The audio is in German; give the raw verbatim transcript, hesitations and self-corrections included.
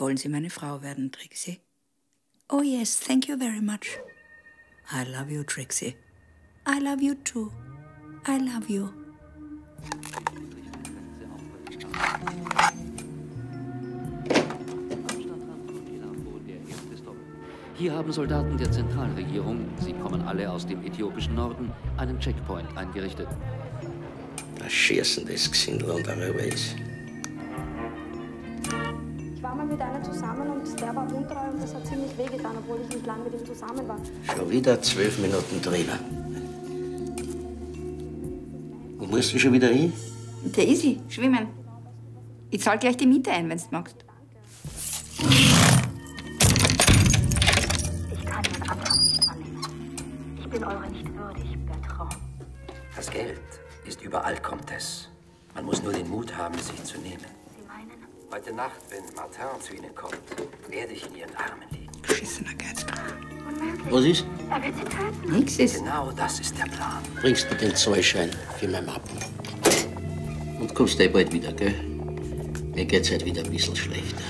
Wollen Sie meine Frau werden, Trixie? Oh yes, thank you very much. I love you, Trixie. I love you too. I love you. Hier haben Soldaten der Zentralregierung, sie kommen alle aus dem äthiopischen Norden, einen Checkpoint eingerichtet. Das Schießen des Gesindel unterwegs. Ich war mal mit einer zusammen und der war untreu und das hat ziemlich wehgetan, obwohl ich nicht lange mit ihm zusammen war. Schon wieder zwölf Minuten drüber. Wo musst du schon wieder hin? Der Easy, schwimmen. Ich zahl gleich die Miete ein, wenn du magst. Das Geld ist überall, kommt es. Man muss nur den Mut haben, es sich zu nehmen. Sie meinen? Heute Nacht, wenn Martin zu Ihnen kommt, werde ich in Ihren Armen liegen. Beschissener Geizkragen. Unmöglich. Was ist? Er wird Sie töten. Nix ist. Genau das ist der Plan. Bringst du den Zollschein für mein Mappen. Und kommst du bald wieder, gell? Mir geht's halt wieder ein bisschen schlechter.